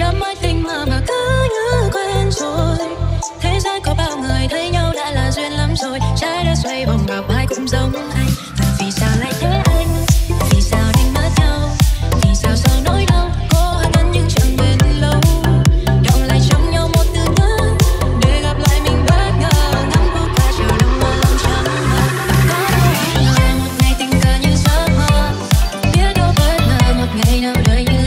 Trăm mối tình mà cứ như quen rồi. Thế gian có bao người thấy nhau đã là duyên lắm rồi. Trái đất xoay vòng gặp ai cũng giống anh. Và vì sao lại thế anh? Vì sao đánh mất nhau? Vì sao sợ nỗi đau? Cô hận anh nhưng chẳng bền lâu. Động lại trong nhau một từ ngữ để gặp lại mình bất ngờ. Ngắm vô qua chiều đông mơ lòng chẳng ngờ. Có đâu anh là một ngày tình cờ như giấc mơ. Biết đâu bất ngờ một ngày nào đời như ý.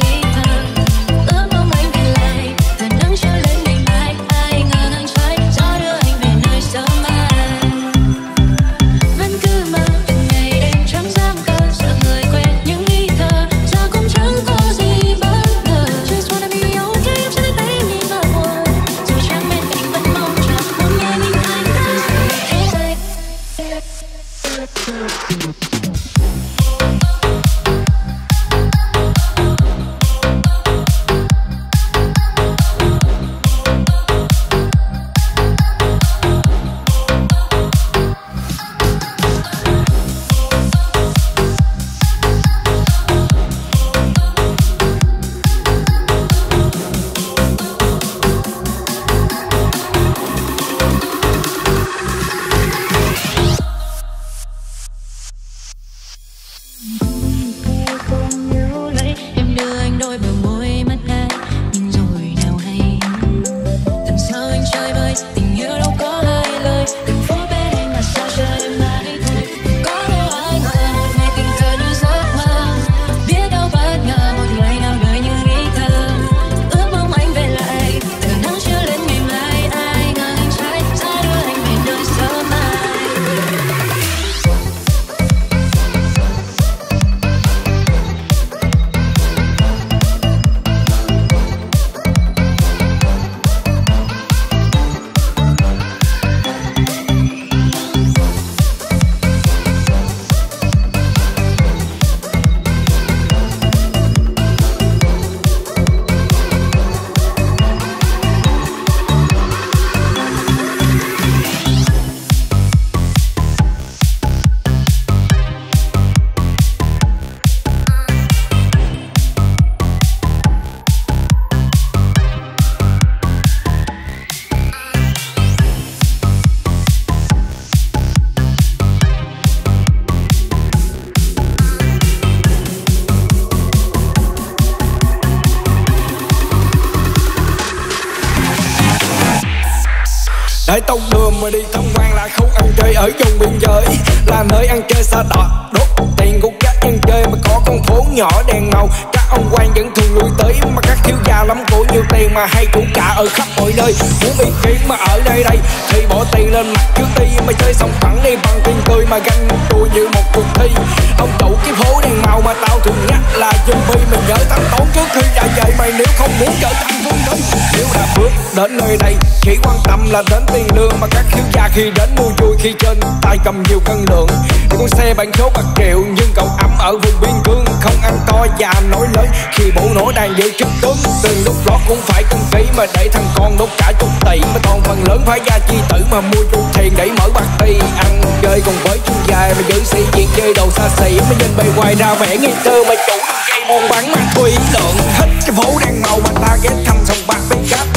Để tông đường mà đi tham quan là không ăn chơi ở vùng biên giới. Là nơi ăn chơi xa đỏ, đốt tiền của các ăn chơi mà có con phố nhỏ đèn màu. Các ông quan vẫn thường lui tới mà các thiếu gia lắm của nhiều tiền mà hay cũng cả ở khắp mọi nơi. Muốn yên kiếm mà ở nơi đây thì bỏ tiền lên mặt trước đi. Mà chơi xong thẳng đi bằng tiền tươi mà ganh một đùa như một cuộc thi. Ông tụ cái phố đèn màu mà tao thường nhắc là zombie. Mình nhớ thanh toán trước khi đã dậy mày nếu không muốn trở thành vương tử. Nếu đã bước đến nơi đây chỉ quan tâm là đến tiền lương. Mà các thiếu gia khi đến mua vui khi trên tay cầm nhiều cân lượng. Thì con xe bạn số bạc triệu nhưng cậu ấm ở vùng biên cương. Không ăn to và nổi lớn khi bộ nổ đang giữ chức tướng. Từng lúc lót cũng phải cân ký mà để thằng con đốt cả chục tỷ. Mà toàn phần lớn phải gia chi tử mà mua chút thiền để mở bạc ti ăn chơi. Còn với chú dài mà giữ sĩ diện chơi đầu xa xỉ. Mà nhìn bề ngoài ra vẻ nghi tư mà chủ gây buôn bán mang thủy lượng. Hết cái phố đang màu mà ta ghé thăm sòng bạc bên cáp.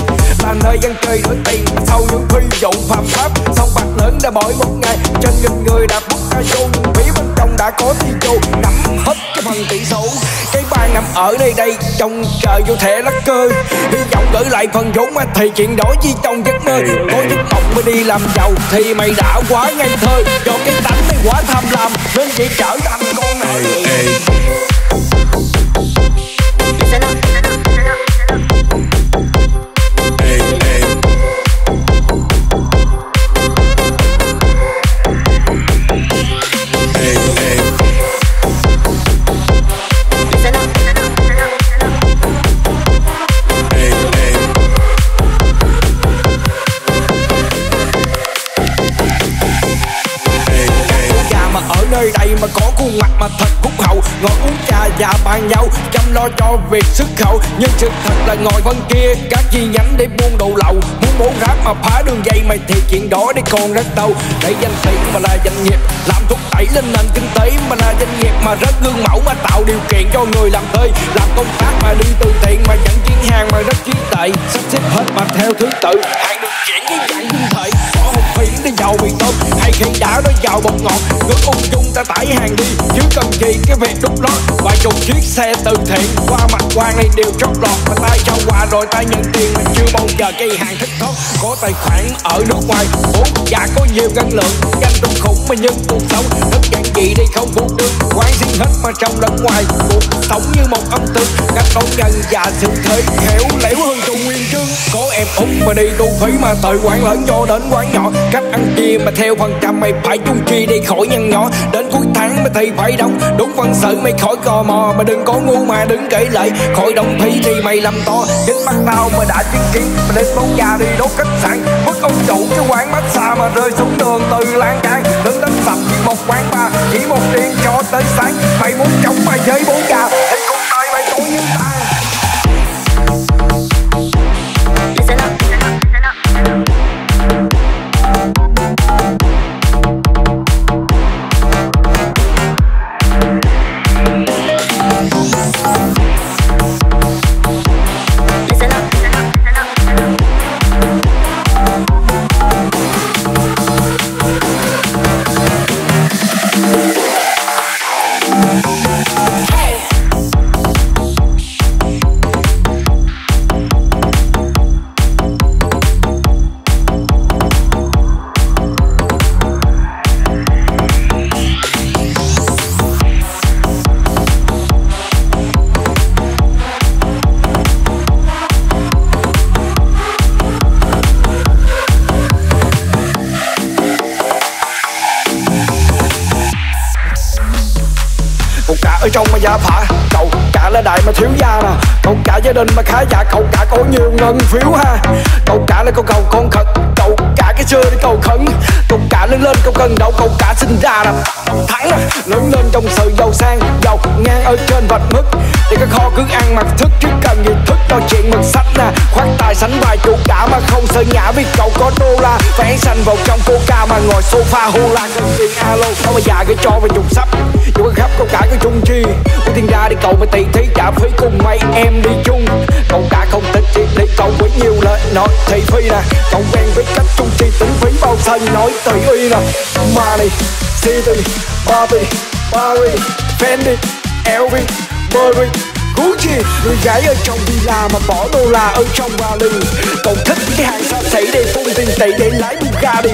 Là nơi dân chơi đổi tiền sau những phi vụ phạm pháp. Sòng bạc lớn đã mỗi một ngày trên nghìn người đã bút ra vô. Nhưng phía bên trong đã có thi vô nắm hết cái phần tỷ số. Cái bài nằm ở đây đây trong trời vô thể lắc cơ. Hy vọng gửi lại phần vốn mà thì chuyện đổi chi trong giấc mơ. Có giấc mộng mới đi làm giàu thì mày đã quá ngây thơ. Do cái tánh mày quá tham lam nên chỉ trở thành con này. Nơi đây mà có khuôn mặt mà thật phúc hậu. Ngồi uống trà và bàn nhau chăm lo cho việc xuất khẩu. Nhưng sự thật là ngồi bên kia các chi nhánh để buôn đồ lậu. Muốn bổ ráp mà phá đường dây mày thì chuyện đó để còn rất đau. Để danh tiền mà là doanh nghiệp làm thúc đẩy lên nền kinh tế. Mà là doanh nghiệp mà rất gương mẫu mà tạo điều kiện cho người làm thuê. Làm công tác mà đi từ thiện mà dẫn chuyến hàng mà rất chuyên thứ tự hàng được chuyển với dạng thiên thể. Có hồng phỉ nó giàu mì tôm hay khi đã nó giàu bột ngọt, nước ung dung ta tải hàng đi chứ cần gì cái việc đúc lót. Vài chục chiếc xe từ thiện qua mặt quan này đều chót lọt, mà tay cho quà rồi ta nhận tiền mình chưa bao giờ gây hàng thích thốt. Có tài khoản ở nước ngoài vốn và có nhiều năng lượng, danh cũng khủng mà nhưng cuộc sống thức dạng gì đây không buộc được. Quán riêng hết mà trong lẫn ngoài, cuộc sống như một âm tương các đón nhân và sự thế khéo léo hơn trong nguyên chương. Có em út mà đi đu phí mà từ quán lớn cho đến quán nhỏ, cách ăn chia mà theo phần trăm mày phải chung chi đi khỏi nhăn nhỏ. Đến cuối tháng mà thì phải đóng đúng phân sự mày khỏi cò mò, mà đừng có ngu mà đừng kể lại khỏi đồng phí thì mày làm to. Chính mắt tao mà đã chứng kiến mà đến món già đi đốt khách sạn, mất ông chủ cái quán massage mà rơi xuống đường từ lan can. Đừng đánh sập một quán bar chỉ một tiếng cho tới sáng, mày muốn chống mày với bốn gà thì cũng tay mày tối như ta. Trong mà gia phả cậu cả là đại mà thiếu gia nè, cậu cả gia đình mà khá giả, cậu cả có nhiều ngân phiếu ha, cậu cả là cầu con khật, cậu cả cái xưa đi cầu khẩn, cậu cả lớn lên cậu cần đậu, cậu cả sinh ra là thắng nè, lớn lên trong sự giàu sang giàu ngang ở trên vạch mức thì cái kho cứ ăn mặc thức chứ cần gì thức nói chuyện mực sách nè, khoác tài sánh vài cậu cả mà không sợ ngã vì cậu có đô la, vẽ xanh vào trong coca mà ngồi sofa hula cần tiền alo sao mà già cái cho vào dùng sắp. Dù khắp cậu cả cái chung chi của thiên gia đi cậu mà tỷ thí trả phí cùng mấy em đi chung, cậu cả không thích chi đi cậu với nhiều lời nói thị phi nè, cậu quen với cách chung chi tính phí bao xanh nói tùy uy nè. Money, City, Bobby, Paris, Fendi, LV, Burberry, Gucci, người gái ở trong villa mà bỏ đô la ở trong vali. Cậu thích cái hàng xa xỉ để phun tiền tỷ để lái Bugatti.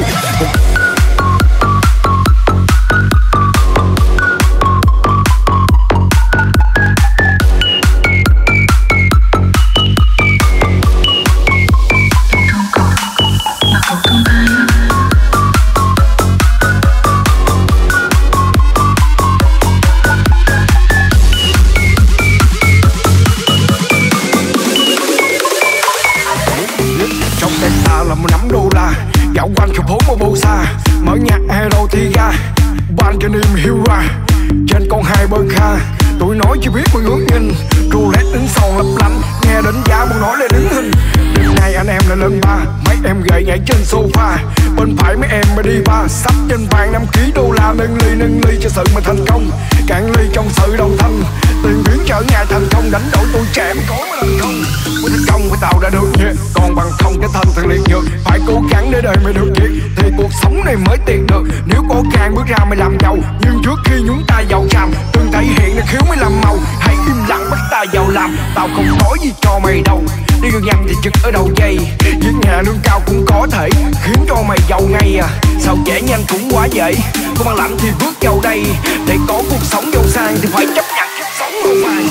Sự mà thành công cạn ly trong sự đồng thanh, tiền biến trở ngại thành công đánh đổi tuổi trẻ mới có mới thành công mới tạo ra được nhiệt, còn bằng không cái thân thật liệt nhược, phải cố gắng để đời mày được nhiệt thì cuộc sống này mới tiền được. Nếu cố gắng bước ra mày làm giàu, nhưng trước khi nhúng tay vào chàm từng thể hiện là khiếu mới làm màu, hãy im lặng bắt tay vào làm, tao không nói gì cho mày đâu, đi đường nhanh thì chực ở đầu dây, giết nhà lương cao cũng có thể khiến cho mày giàu ngay à, sao dễ nhanh cũng quá dễ, không ăn lạnh thì bước vào đây, để có cuộc sống giàu sang thì phải chấp nhận cuộc sống không ai.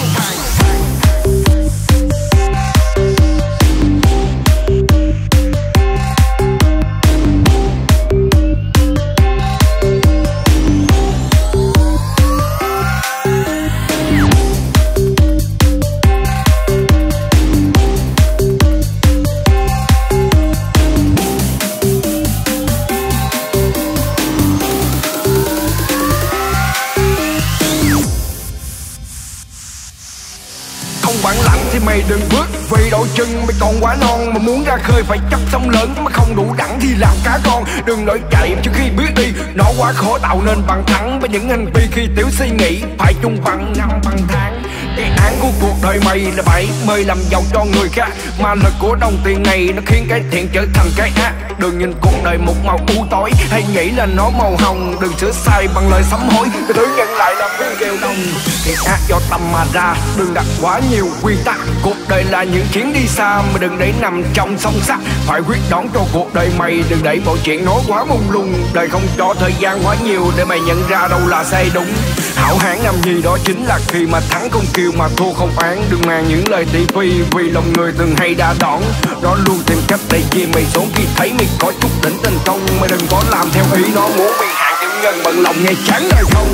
Mày đừng bước vì đôi chân mày còn quá non, mà muốn ra khơi phải chấp sóng lớn, mà không đủ đẳng thì làm cá con. Đừng nói chạy trước khi biết đi, nó quá khó tạo nên bằng thắng với những hành vi khi tiểu suy nghĩ phải chung bằng năm bằng tháng. cái án của cuộc đời mày là bảy mây làm giàu cho người khác, mà lời của đồng tiền này nó khiến cái thiện trở thành cái ác. Đừng nhìn cuộc đời một màu u tối, hãy nghĩ là nó màu hồng, đừng sửa sai bằng lời sám hối. Cái thứ nhận lại là viên kèo đồng, thiện ác do tâm mà ra, đừng đặt quá nhiều quy tắc. Cuộc đời là những chuyến đi xa mà đừng để nằm trong song sắt, phải quyết đoán cho cuộc đời mày, đừng để mọi chuyện nó quá mông lung. Đời không cho thời gian quá nhiều để mày nhận ra đâu là sai đúng. Hảo hán làm gì đó chính là khi mà thắng không kiêu mà thua không oán. Đừng mang những lời thị phi vì lòng người từng hay đã đón, nó luôn tìm cách để chia mày xuống khi thấy mày có chút đỉnh tình công. Mày đừng có làm theo ý nó, muốn bị hại tiểu nhân bằng lòng nghe chán đời không.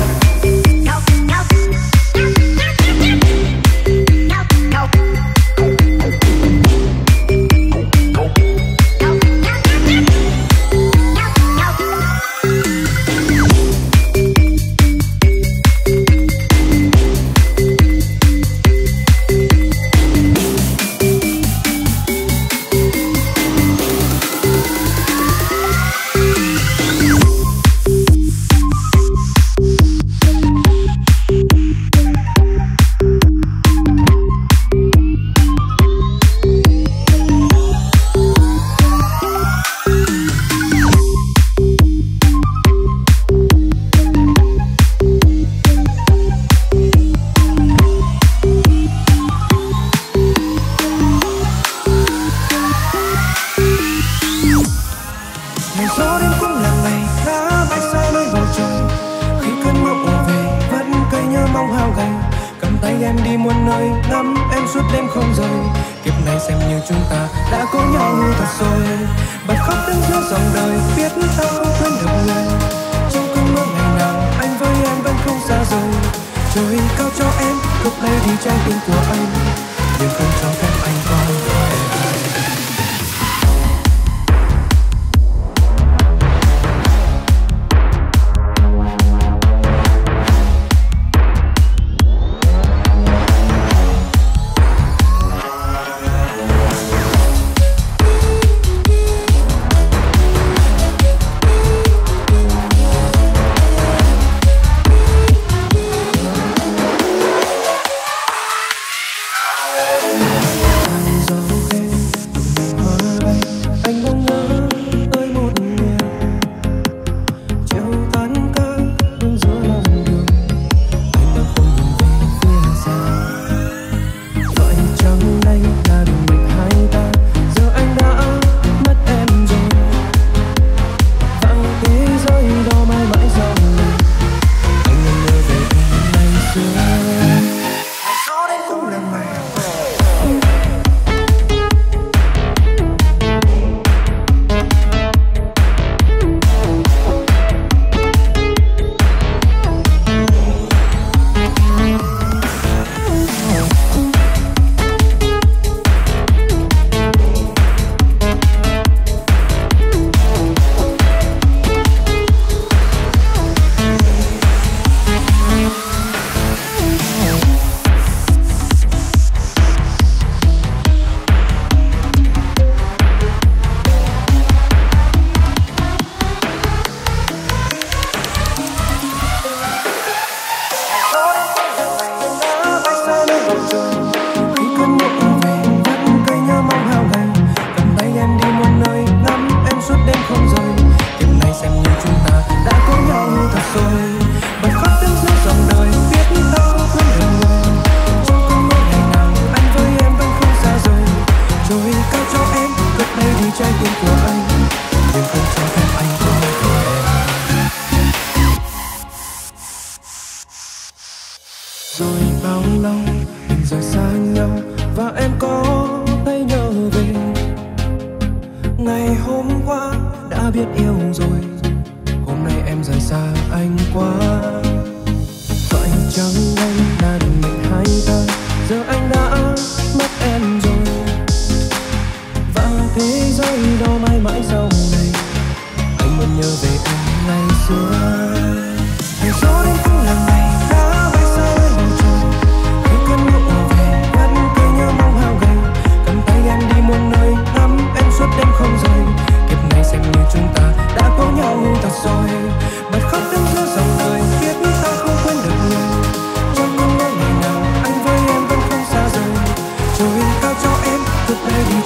Don't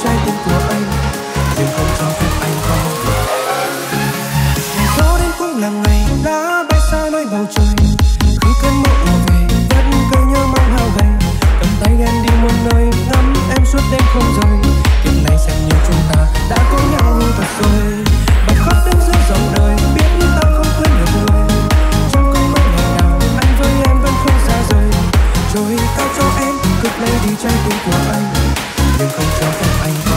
trái tim của anh, nhưng không cho phép anh có được. Ngày đó đến cũng là ngày đã bay xa nơi bầu trời. Khi cơn mộng mùa về vẫn cây nhớ mang hao gầy. Cầm tay em đi muôn nơi, ngắm em suốt đêm không rời. Tiếng này xem như chúng ta đã có nhau thật rồi. Bật khóc đến giữa dòng đời, biết như ta không quên được người. Trong cơn mộng ngày nào anh với em vẫn không xa rời. Rồi cao cho em cực lấy đi trái tim của anh. Đừng không cho phép anh có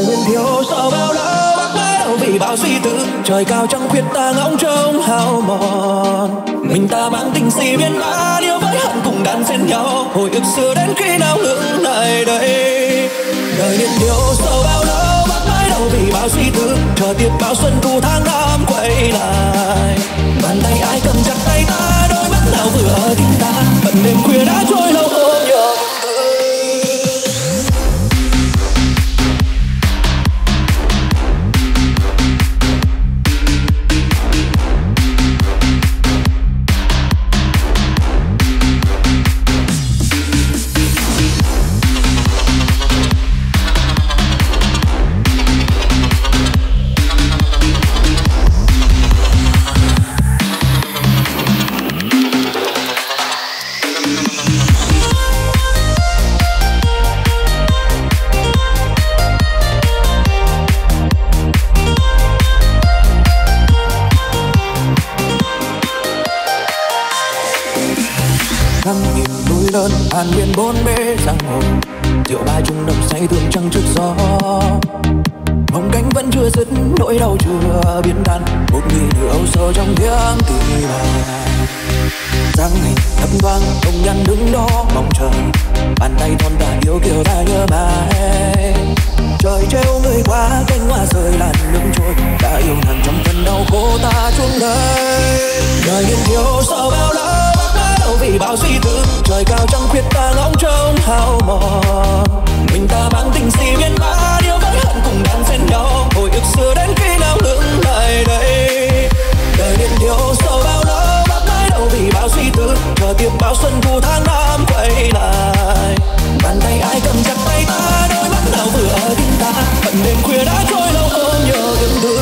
đời nguyên thiếu sợ bao lâu bác mãi đâu vì bao suy tư. Trời cao trăng khuyết ta ngóng trông hao mòn, mình ta mang tình si biến mãn yêu với hận cùng đan xen nhau. Hồi ức xưa đến khi nào ngừng lại đây. Đời nguyên thiếu sợ bao lâu bác mãi đâu vì bao suy tư. Chờ tiếp bao xuân thu tháng năm quay lại. Bàn tay ai cầm chặt tay ta, đôi mắt nào vừa tình ta. Bận đêm khuya đã trôi lâu ôm nhớ. Hàn nguyên bốn bể giang hồ, rượu ba chung độc say thương trăng trước gió. Mong cánh vẫn chưa dứt, nỗi đau chưa biến tan. Một người nữ âu sầu trong tiếng tì bà. Giang ngày thấp thoáng, công nhân đứng đó mong chờ. Bàn tay thon ta yêu kiều ta nhớ mãi. Trời treo người quá, cánh hoa rơi làn nước trôi. Đã yêu nàng trong cơn đau khổ ta chuông đời. Đời yên thiếu sao bao lâu vì bao suy tư. Trời cao trăng khuyết ta ngóng trông hao mòn, mình ta mang tình si biến mãn yêu với hận cùng đan xen nhau. Hồi ức xưa đến khi nào ngừng lại đây. Đời điên điêu sâu bao lâu bác mãi đâu vì bao suy tư. Chờ tiếp bao xuân thu tháng năm quay lại. Bàn tay ai cầm chặt tay ta, đôi mắt nào vừa tin ta. Tận đêm khuya đã trôi lâu ôm nhớ từng thứ.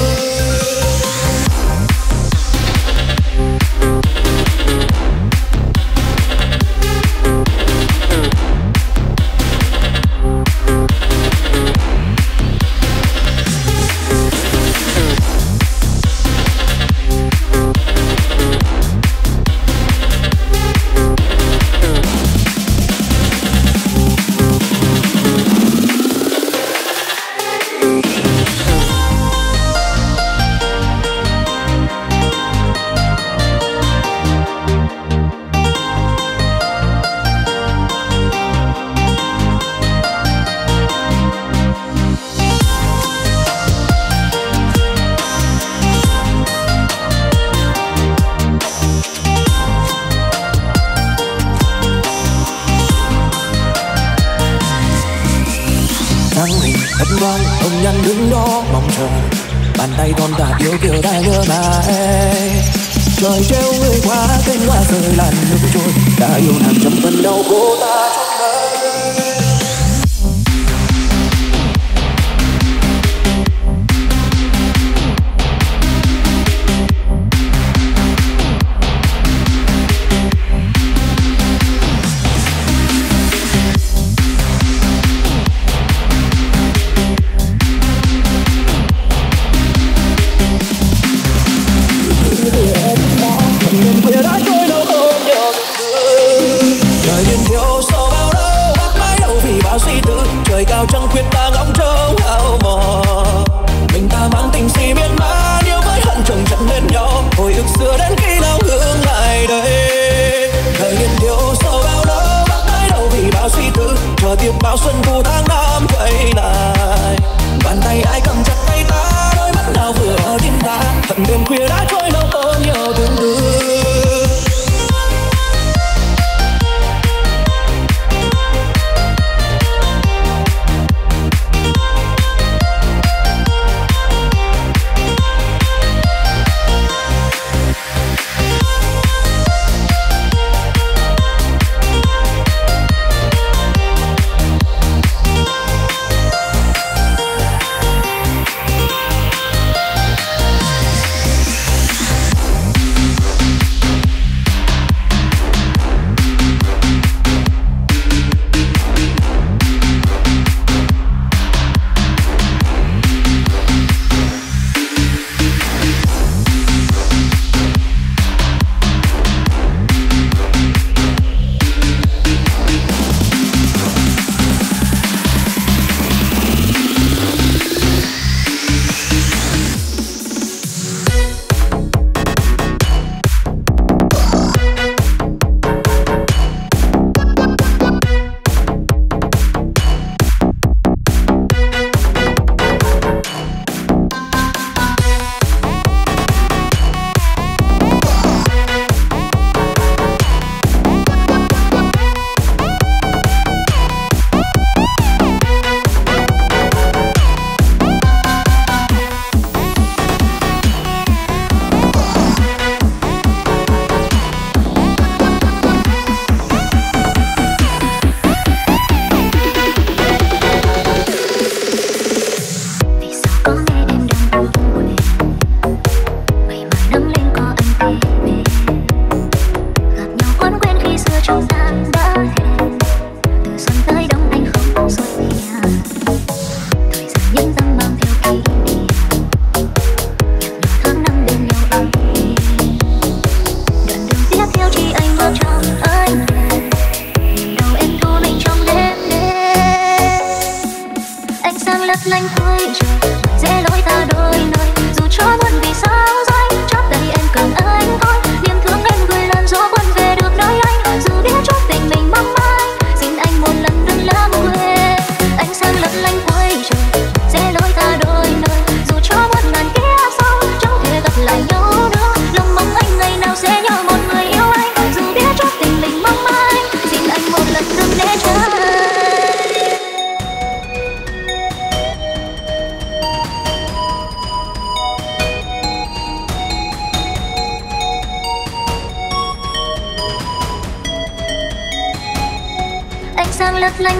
Trời treo người quá, cánh hoa rơi làn nước trôi. Đã yêu nàng trong cơn đau khổ ta trong đời. đang lấp lánh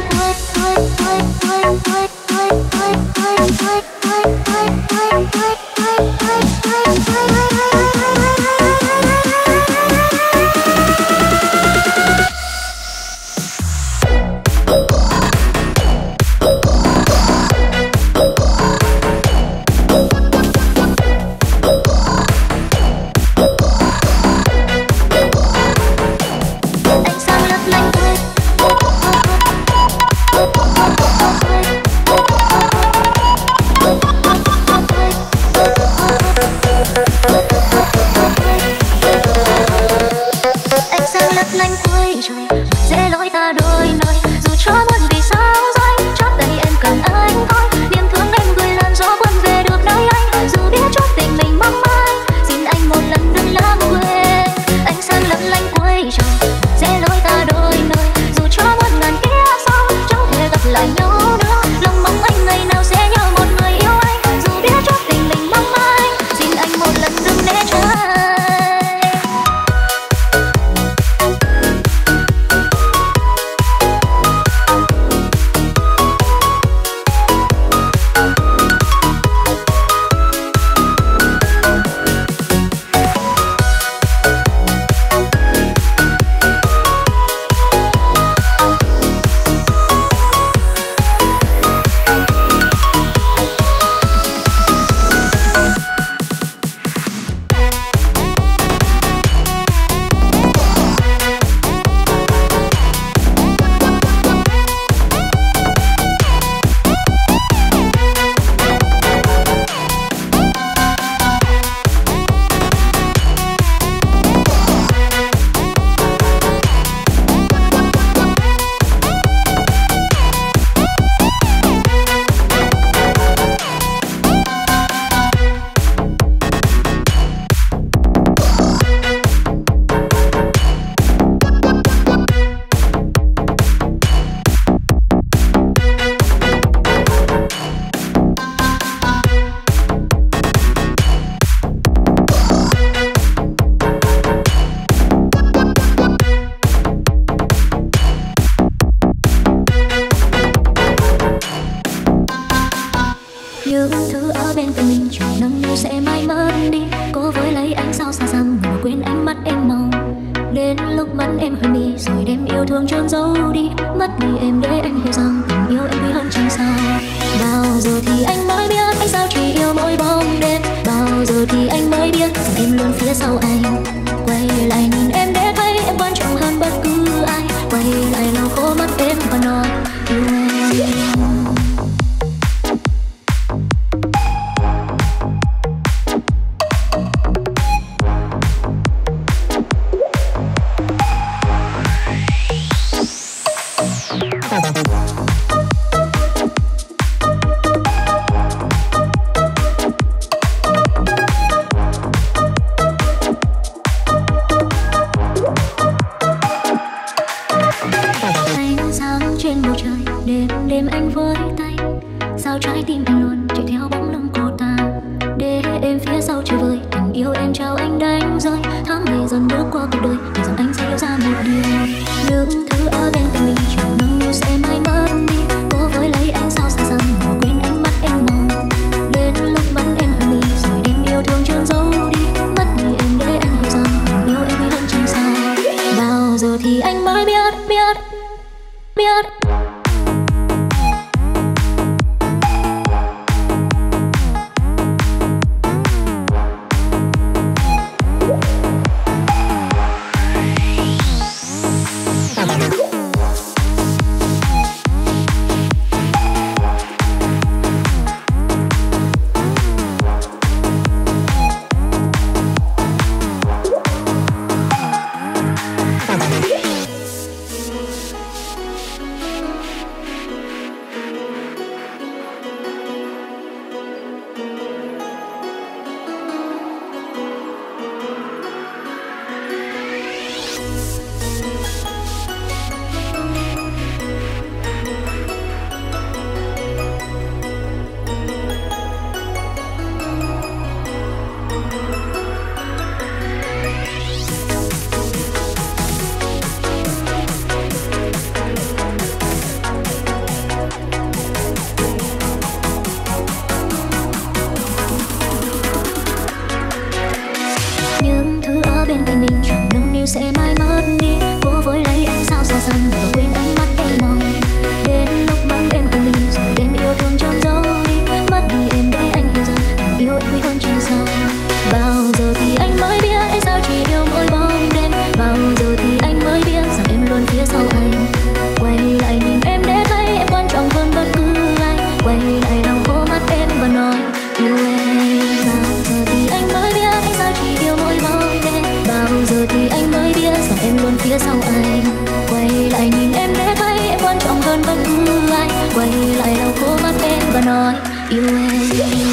phía sau anh. Quay lại nhìn em để thấy em quan trọng hơn bất cứ ai. Quay lại đầu cố mắt em và nói yêu em.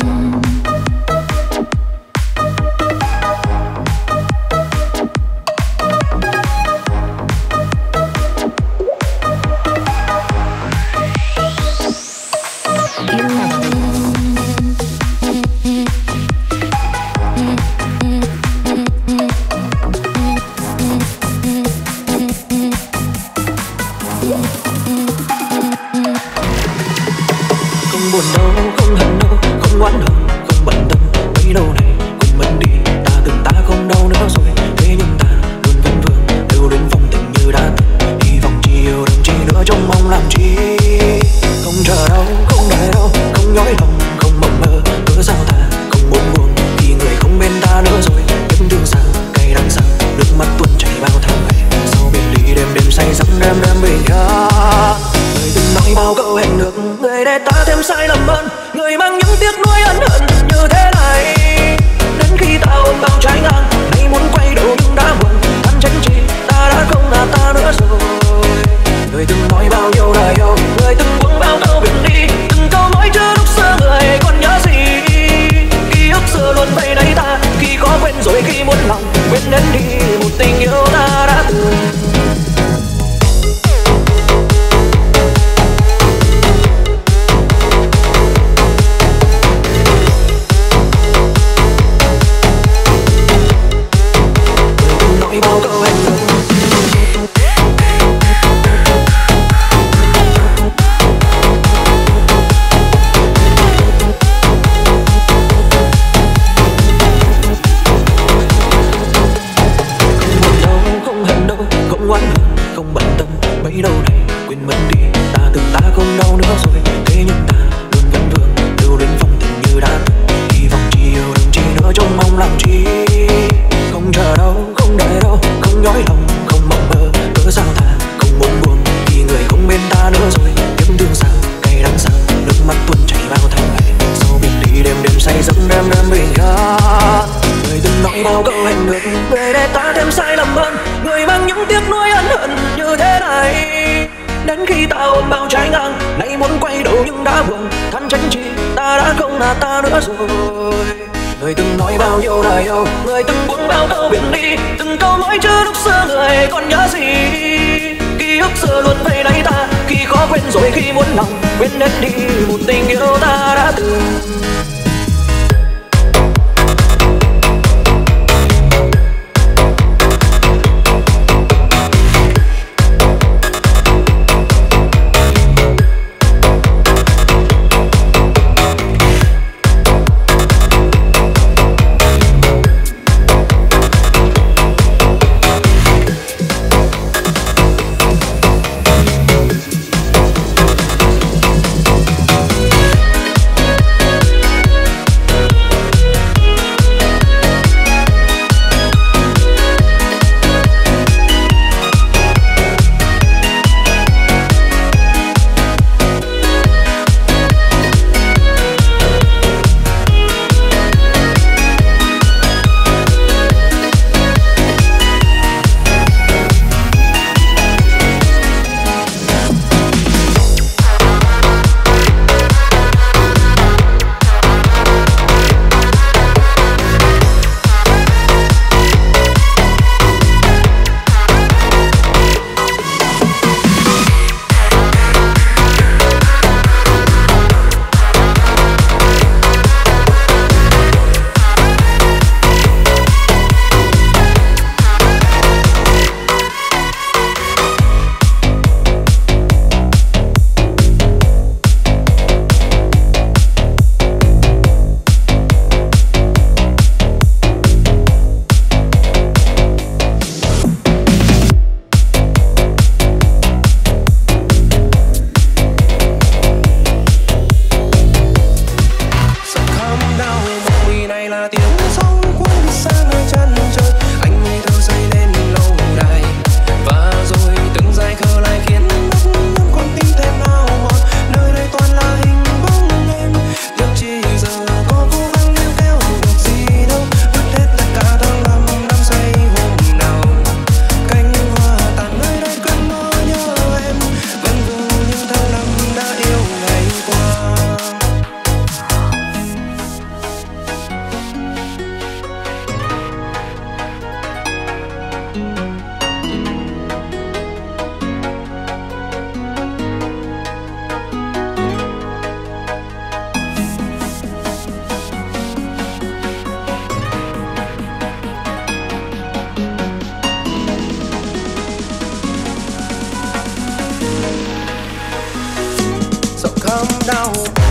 đau.